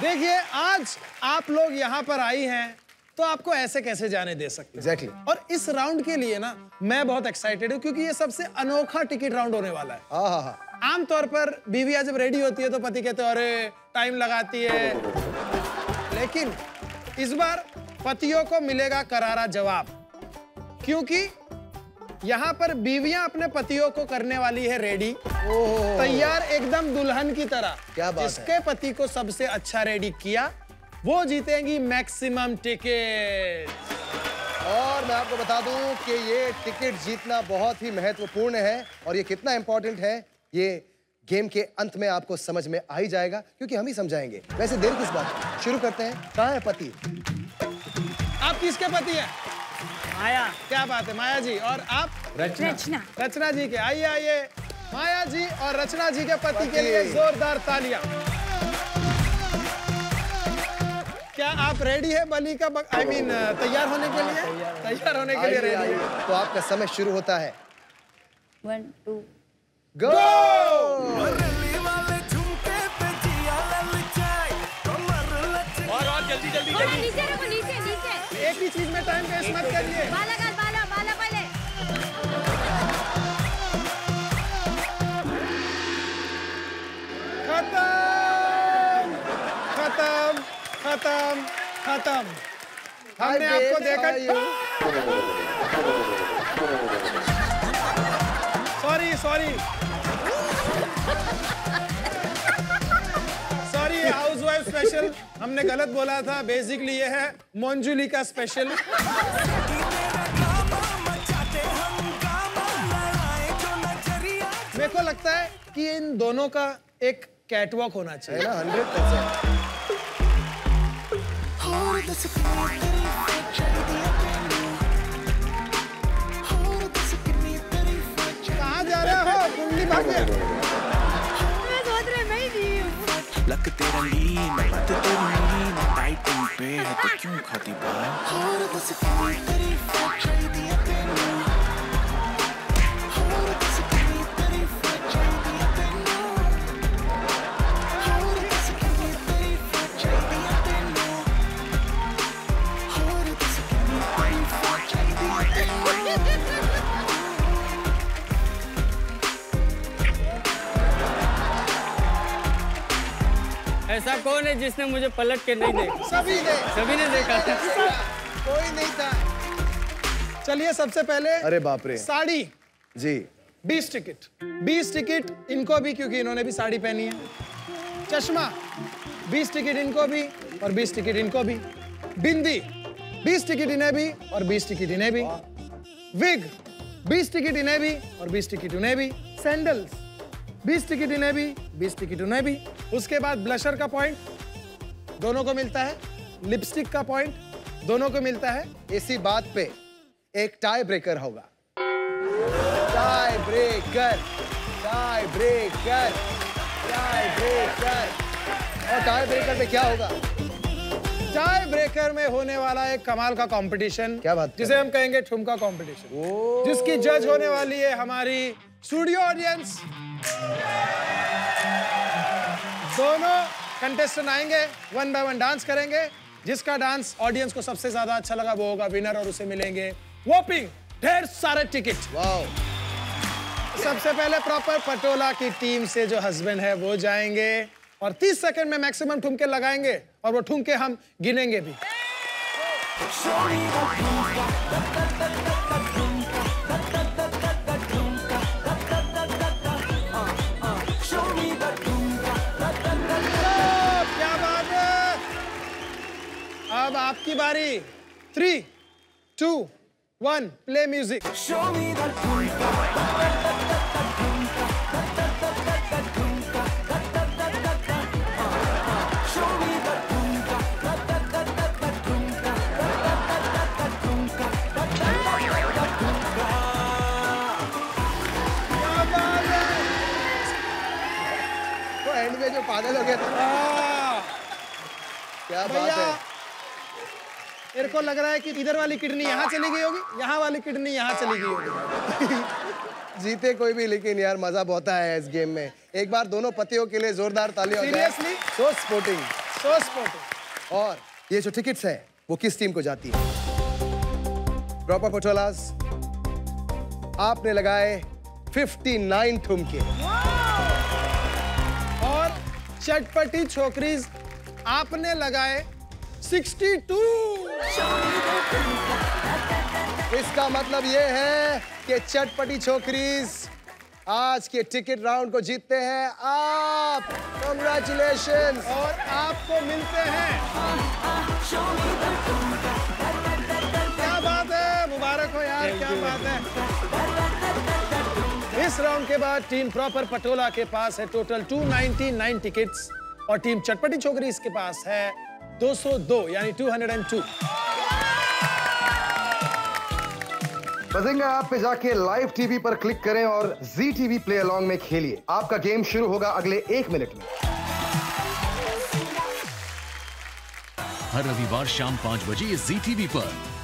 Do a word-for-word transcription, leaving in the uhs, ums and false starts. देखिए आज आप लोग यहाँ पर आई हैं तो आपको ऐसे कैसे जाने दे सकते हैं। exactly. और इस राउंड के लिए ना मैं बहुत एक्साइटेड हूँ क्योंकि ये सबसे अनोखा टिकट राउंड होने वाला है। आहा। आमतौर पर बीवियां जब रेडी होती है तो पति कहते हैं अरे टाइम लगाती है, लेकिन इस बार पतियों को मिलेगा करारा जवाब क्योंकि यहाँ पर बीवियां अपने पतियों को करने वाली है रेडी, तैयार एकदम दुल्हन की तरह। क्या बात है। जिसके पति को सबसे अच्छा रेडी किया वो जीतेंगी मैक्सिमम टिकट। और मैं आपको बता दूं कि ये टिकट जीतना बहुत ही महत्वपूर्ण है और ये कितना इंपॉर्टेंट है ये गेम के अंत में आपको समझ में आ ही जाएगा क्योंकि हम ही समझाएंगे। वैसे देर किस बात, शुरू करते हैं। कहाँ है पति? आप किसके पति हैं? माया। क्या बात है माया जी। और आप? रचना। रचना, रचना जी के। आइए आइए माया जी और रचना जी के पति के लिए जोरदार तालियां। क्या आप रेडी है बलि का आई मीन तैयार होने के लिए? तैयार होने के लिए रेडी है तो आपका समय शुरू होता है। One two go. और और जल्दी जल्दी जल्दी। नीचे रखो, नीचे नीचे। एक ही चीज में टाइम वेस्ट मत करिए। बाला कर, बाला बाला पहले। खत्म खत्म खत्म खत्म। हमने आपको देखा। Sorry sorry sorry housewife special हमने गलत बोला था। बेसिकली ये है मंजुली का स्पेशल। मेरे को लगता है कि इन दोनों का एक कैटवॉक होना चाहिए ना। Hundred percent. कहाँ जा रहे हो? कुंडली भाग में मैं सोच रहा मैं ही नहीं हूँ। लक तेरा लीन बात तेरी लीन टाइट तुम पे है तो क्यों खाती ऐसा कौन है जिसने मुझे पलट के नहीं देखा? सभी ने सभी ने देखा था। कोई नहीं था। चलिए सबसे पहले अरे बाप रे साड़ी जी। बीस टिकट बीस टिकट इनको भी क्योंकि इन्होंने भी साड़ी पहनी है। चश्मा बीस टिकट इनको भी और बीस टिकट इनको भी। बिंदी बीस टिकट इन्हें भी और बीस टिकट इन्हें भी। विग बीस टिकट इन्हें भी और बीस टिकट उन्हें भी। सैंडल्स बीस टिकट इन्हें भी बीस टिकट उन्हें भी। उसके बाद ब्लशर का पॉइंट दोनों को मिलता है, लिपस्टिक का पॉइंट दोनों को मिलता है। इसी बात पे एक टाई ब्रेकर होगा। Tie breaker tie breaker tie breaker. और टाई ब्रेकर में क्या होगा? टाई ब्रेकर में होने वाला एक कमाल का कंपटीशन। क्या बात, जिसे हम कहेंगे ठुमका कंपटीशन, जिसकी जज होने वाली है हमारी स्टूडियो ऑडियंस। दोनों कंटेस्टेंट आएंगे, वन बाय वन डांस करेंगे। जिसका डांस ऑडियंस को सबसे ज्यादा अच्छा लगा वो होगा विनर और उसे मिलेंगे वॉपिंग ढेर सारे टिकट। वाओ। सबसे पहले प्रॉपर पटोला की टीम से जो हस्बैंड है वो जाएंगे और तीस सेकंड में मैक्सिमम ठुमके लगाएंगे और वो ठुमके हम गिनेंगे भी। अब आपकी बारी। Three two one play music. तो एंड में जो पागल हो गया था। क्या बात है। मेरे को लग रहा है कि इधर वाली किडनी यहाँ चली गई होगी, यहाँ वाली किडनी यहाँ चली गई होगी। जीते कोई भी, लेकिन यार मजा बहुत आया इस गेम में। एक बार दोनों पतियों के लिए जोरदार तालियां। Seriously so sporting. फर्स्ट और ये जो टिकट्स है वो किस टीम को जाती है? प्रॉपर पटोलास, आपने लगाए उनसठ ठुमके और चटपटी छोकरीज आपने लगाए बासठ। इसका मतलब ये है कि चटपटी छोकरीज आज के टिकट राउंड को जीतते हैं आप। कांग्रेचुलेशन और आपको मिलते हैं। क्या बात है, मुबारक हो यार, क्या बात है। इस राउंड के बाद टीम प्रॉपर पटोला के पास है टोटल दो सौ निन्यानवे टिकट्स और टीम चटपटी छोकरी इसके पास है दो सौ दो यानी दो सौ दो। बजिंगा ऐप पे जाके लाइव टीवी पर क्लिक करें और जी टीवी प्ले अलॉन्ग में खेलिए। आपका गेम शुरू होगा अगले एक मिनट में। हर रविवार शाम पाँच बजे जी टीवी पर।